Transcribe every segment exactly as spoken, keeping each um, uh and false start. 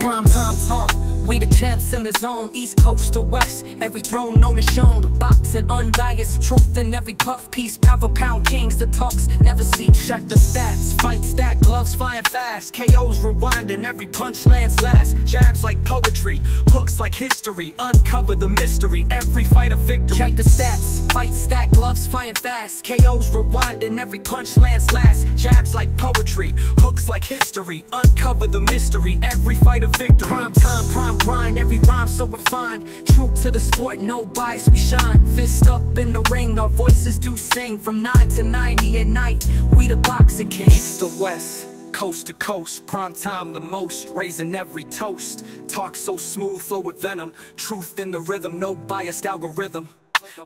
Prime time talk, we the champs in the zone, east coast to west, every throne known and shown, the box and unbiased truth in every puff piece, power pound kings, the talks never cease, check the stats, fight stack, gloves flying fast, K Os rewinding, every punch lands last, jabs like poetry, hooks like history, uncover the mystery, every fight a victory, check the stats, fight stack, gloves flying fast, K Os rewinding, every punch lands last, jabs like poetry, hooks like history, uncover the mystery, every fight a victory. Prime time, prime grind, every rhyme so refined, true to the sport, no bias, we shine, fist up in the ring, our voices do sing, from nine to ninety at night, we the boxing king. East to west, coast to coast, prime time the most, raising every toast, talk so smooth, flow with venom, truth in the rhythm, no biased algorithm.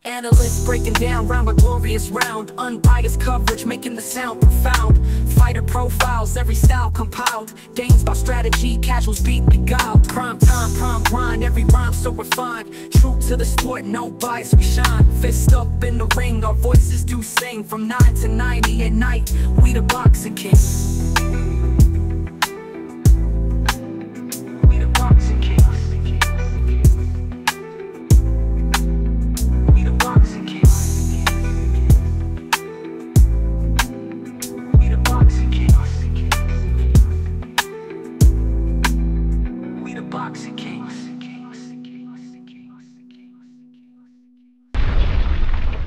Analysts breaking down round by glorious round, unbiased coverage making the sound profound, fighter profiles, every style compiled, gains by strategy, casuals beat beguiled. Prime time, prime grind, every rhyme so refined, true to the sport, no bias, we shine, fist up in the ring, our voices do sing, from nine to ninety at night, we the boxing kings. We the boxing kings.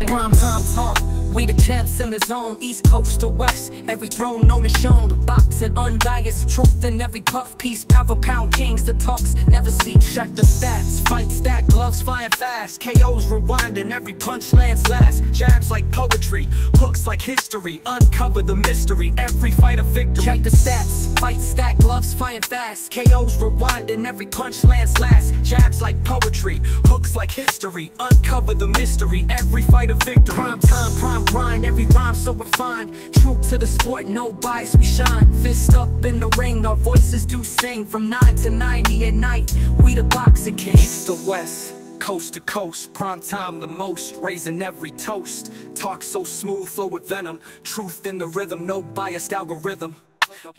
Prime time talk, we the champs in the zone, east coast to west, every throne known and shown, the box and unbiased truth in every puff piece, power pound kings, the talks never cease, check the stats, fight stack, gloves flying fast, K Os rewinding, every punch lands last, jabs like poetry, hooks like history, uncover the mystery, every fight a victory, check the stats, fight stack, gloves flying fast, K Os rewinding, every punch lands last, jabs like poetry, hooks like history, uncover the mystery, every fight a victory. Prime time, prime grind, every rhyme so refined, true to the sport, no bias, we shine, fist up in the ring, our voices do sing, from nine to ninety at night, we the boxing king. East to west, coast to coast, prime time the most, raising every toast, talk so smooth, flow with venom, truth in the rhythm, no biased algorithm.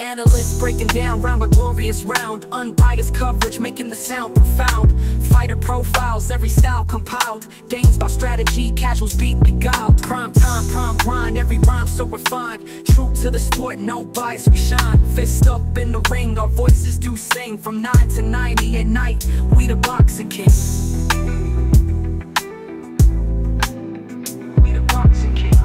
Analysts breaking down round by glorious round, unbiased coverage making the sound profound, fighter profiles, every style compiled, gains by strategy, casuals beat beguiled. Prime time, prime grind, every rhyme so refined, true to the sport, no bias, we shine, fist up in the ring, our voices do sing, from nine to ninety at night, we the boxing kings. We the boxing kings.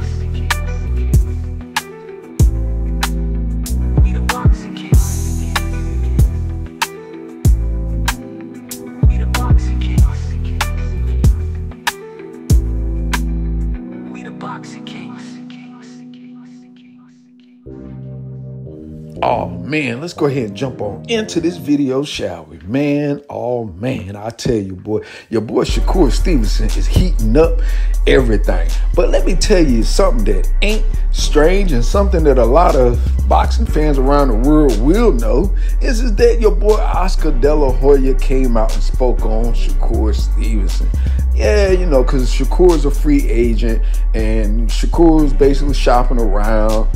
Oh man, let's go ahead and jump on into this video, shall we? Man, oh man, I tell you, boy, your boy Shakur Stevenson is heating up everything. But let me tell you something that ain't strange and something that a lot of boxing fans around the world will know is, is that your boy Oscar De La Hoya came out and spoke on Shakur Stevenson. Yeah, you know, because Shakur's a free agent and Shakur's basically shopping around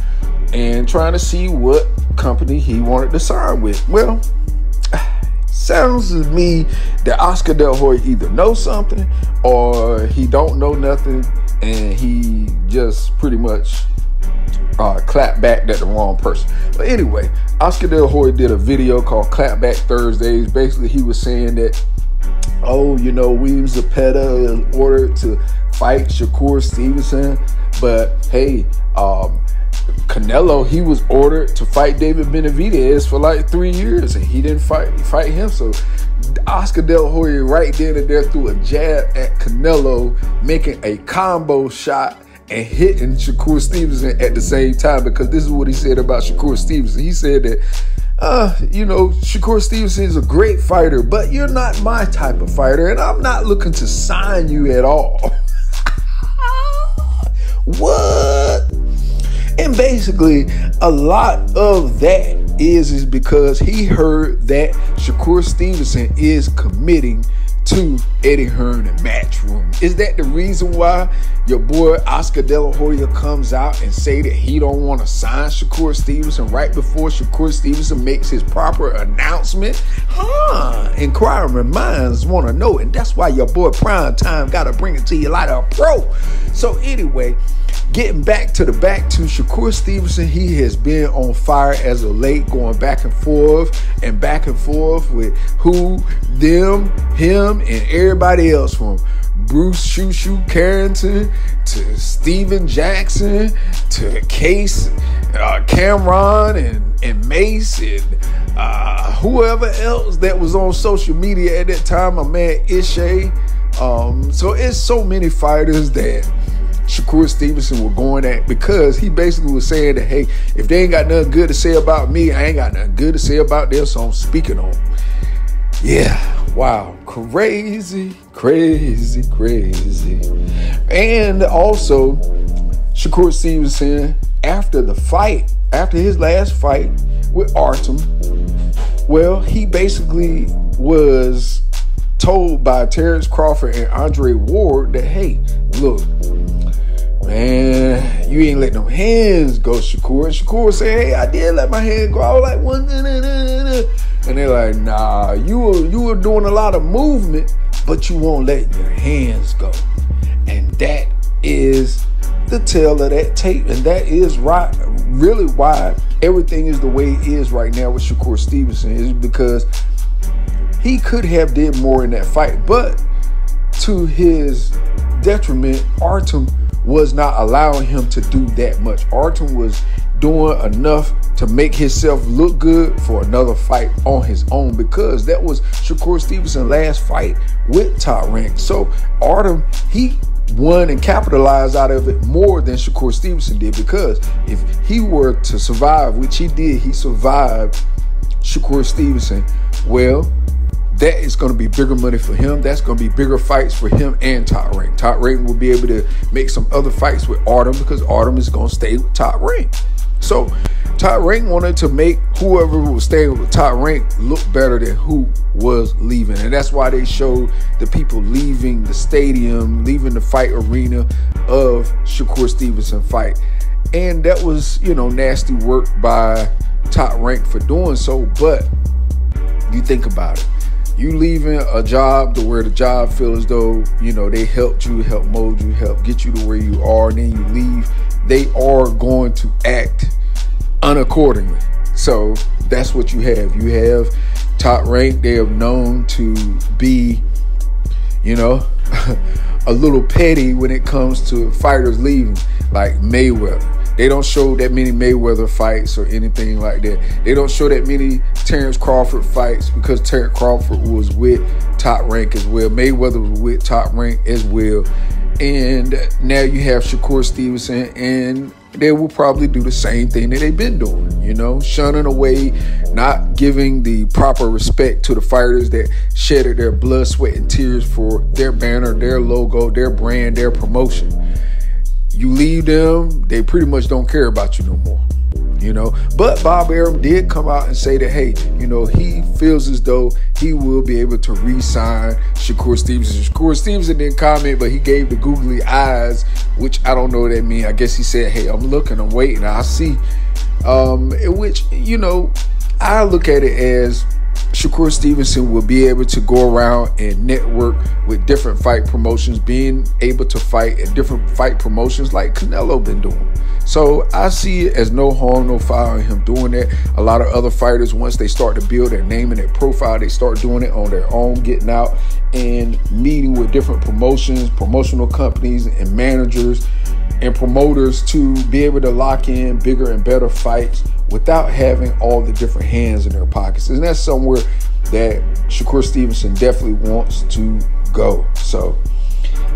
and trying to see what company he wanted to sign with. Well, sounds to me that Oscar De La Hoya either knows something or he don't know nothing, and he just pretty much uh, clapped back at the wrong person. But anyway, Oscar De La Hoya did a video called Clap Back Thursdays. Basically, he was saying that, oh, you know, William Zapeta in order to fight Shakur Stevenson, but hey, um, Canelo, he was ordered to fight David Benavidez for like three years and he didn't fight fight him. So Oscar De La Hoya right there and there threw a jab at Canelo, making a combo shot and hitting Shakur Stevenson at the same time, because this is what he said about Shakur Stevenson. He said that, Uh, you know, Shakur Stevenson is a great fighter, but you're not my type of fighter, and I'm not looking to sign you at all. What? And basically, a lot of that is, is because he heard that Shakur Stevenson is committing to Eddie Hearn and Matchroom? Is that the reason why your boy Oscar De La Hoya comes out and say that he don't want to sign Shakur Stevenson right before Shakur Stevenson makes his proper announcement? Huh? Inquiring minds want to know, and that's why your boy Prime Time got to bring it to you like a pro. So anyway, getting back to the back to Shakur Stevenson, he has been on fire as of late, going back and forth and back and forth with who, them, him, and everybody else from Bruce Shushu Carrington to Stephen Jackson to Case, uh, Cam'ron and, and Mase and uh, whoever else that was on social media at that time, my man Ishay. Um, so it's so many fighters that Shakur Stevenson was going at, because he basically was saying that, hey, if they ain't got nothing good to say about me, I ain't got nothing good to say about them, so I'm speaking on. Yeah, wow, crazy, crazy, crazy. And also, Shakur Stevenson, after the fight, after his last fight with Artem, well, he basically was told by Terence Crawford and Andre Ward that, hey, look, man, you ain't let no hands go, Shakur. And Shakur said, hey, I did let my hand go. I was like, one, nah, nah, nah, nah. And they're like, nah, you were, you were doing a lot of movement, but you won't let your hands go. And that is the tale of that tape. And that is right, really why everything is the way it is right now with Shakur Stevenson, is because he could have did more in that fight. But to his detriment, Artem was not allowing him to do that much. Artem was doing enough to make himself look good for another fight on his own, because that was Shakur Stevenson's last fight with Top Rank. So Artem, he won and capitalized out of it more than Shakur Stevenson did, because if he were to survive, which he did, he survived Shakur Stevenson, well, that is going to be bigger money for him. That's going to be bigger fights for him and Top Rank. Top Rank will be able to make some other fights with Artem, because Artem is going to stay with Top Rank. So Top Rank wanted to make whoever was staying with Top Rank look better than who was leaving. And that's why they showed the people leaving the stadium, leaving the fight arena of Shakur Stevenson fight. And that was, you know, nasty work by Top Rank for doing so. But you think about it. You leaving a job to where the job feel as though, you know, they helped you, help mold you, help get you to where you are, and then you leave, they are going to act unaccordingly. So that's what you have. You have Top Rank. They are known to be, you know, a little petty when it comes to fighters leaving, like Mayweather. They don't show that many Mayweather fights or anything like that. They don't show that many Terence Crawford fights, because Terence Crawford was with Top Rank as well. Mayweather was with Top Rank as well. And now you have Shakur Stevenson, and they will probably do the same thing that they've been doing, you know, shunning away, not giving the proper respect to the fighters that shedded their blood, sweat, and tears for their banner, their logo, their brand, their promotion. You leave them, they pretty much don't care about you no more, you know. But Bob Arum did come out and say that, hey, you know, he feels as though he will be able to re-sign Shakur Stevenson. Shakur Stevenson didn't comment, but he gave the googly eyes, which I don't know what that means. I guess he said, hey, I'm looking, I'm waiting, I see. Um, which, you know, I look at it as Shakur Stevenson will be able to go around and network with different fight promotions, being able to fight at different fight promotions like Canelo been doing. So I see it as no harm, no foul in him doing that. A lot of other fighters, once they start to build their name and their profile, they start doing it on their own, getting out and meeting with different promotions, promotional companies, and managers and promoters to be able to lock in bigger and better fights without having all the different hands in their pockets. And that's somewhere that Shakur Stevenson definitely wants to go. So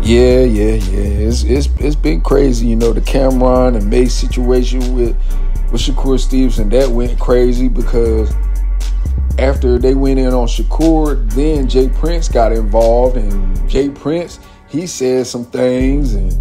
yeah, yeah, yeah, it's, it's, it's been crazy. You know, the Cam'ron and Mase situation with, with Shakur Stevenson, that went crazy, because after they went in on Shakur, then Jay Prince got involved, and Jay Prince, he said some things, and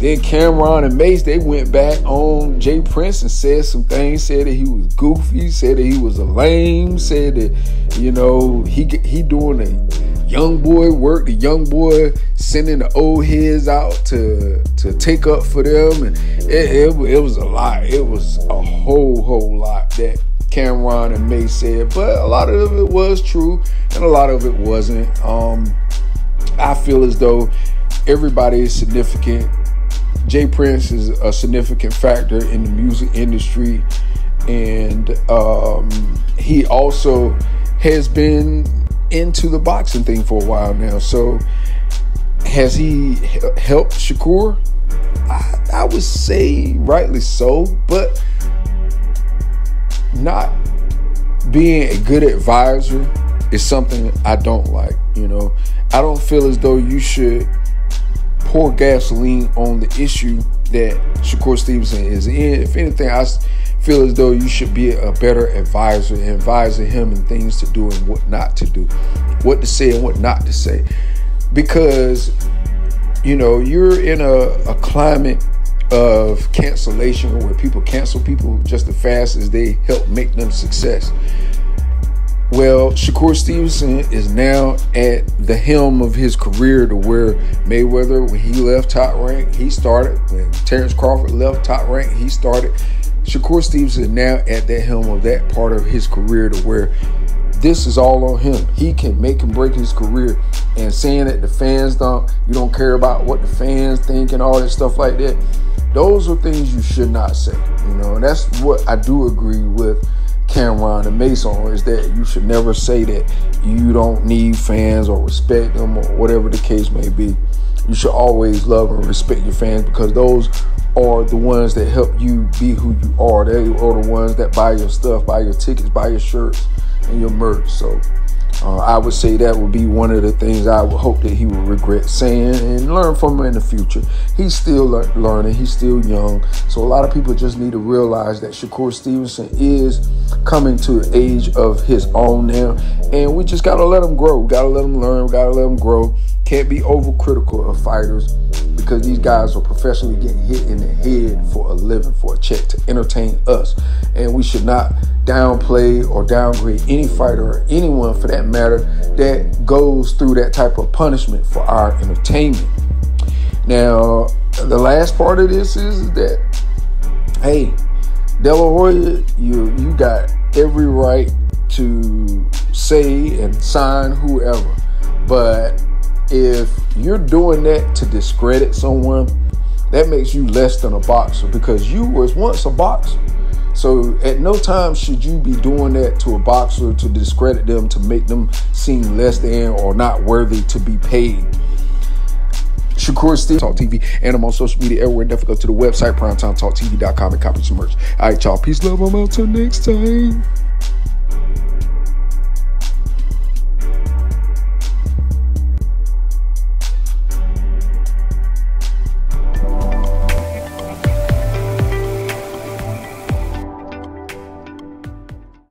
then Cam'ron and Mase, they went back on Jay Prince and said some things, said that he was goofy, said that he was a lame, said that, you know, he he doing a young boy work, the young boy sending the old heads out to to take up for them, and it, it, it was a lot. It was a whole whole lot that Cam'ron and Mase said, but a lot of it was true and a lot of it wasn't. Um, I feel as though everybody is significant. Jay Prince is a significant factor in the music industry, and um, he also has been into the boxing thing for a while now. So has he helped Shakur? I, I would say rightly so, but not being a good advisor is something I don't like. You know, I don't feel as though you should pour gasoline on the issue that Shakur Stevenson is in. If anything, I feel as though you should be a better advisor, advising him and things to do and what not to do, what to say and what not to say, because you know you're in a, a climate of cancellation where people cancel people just as fast as they help make them success. Well, Shakur Stevenson is now at the helm of his career, to where Mayweather, when he left Top Rank, he started. When Terence Crawford left Top Rank, he started. Shakur Stevenson is now at the helm of that part of his career, to where this is all on him. He can make and break his career. And saying that the fans don't, you don't care about what the fans think and all that stuff like that, those are things you should not say. You know, and that's what I do agree with Cam'ron and Mase on, is that you should never say that you don't need fans or respect them or whatever the case may be. You should always love and respect your fans, because those are the ones that help you be who you are. They are the ones that buy your stuff, buy your tickets, buy your shirts and your merch. So uh, I would say that would be one of the things I would hope that he would regret saying and learn from in the future. He's still le learning. He's still young. So a lot of people just need to realize that Shakur Stevenson is coming to an age of his own now, and we just got to let him grow. We got to let him learn. We got to let him grow. Can't be overcritical of fighters, because these guys are professionally getting hit in the head for a living, for a check, to entertain us. And we should not downplay or downgrade any fighter or anyone for that matter that goes through that type of punishment for our entertainment. Now, the last part of this is that, hey, De La Hoya, you, you got every right to say and sign whoever, but if you're doing that to discredit someone, that makes you less than a boxer, because you was once a boxer. So at no time should you be doing that to a boxer to discredit them, to make them seem less than or not worthy to be paid. Shakur Stevenson, Talk T V, and I'm on social media everywhere. Definitely go to the website, primetimetalktv dot com, and copy some merch. All right, y'all. Peace, love. I'm out till next time.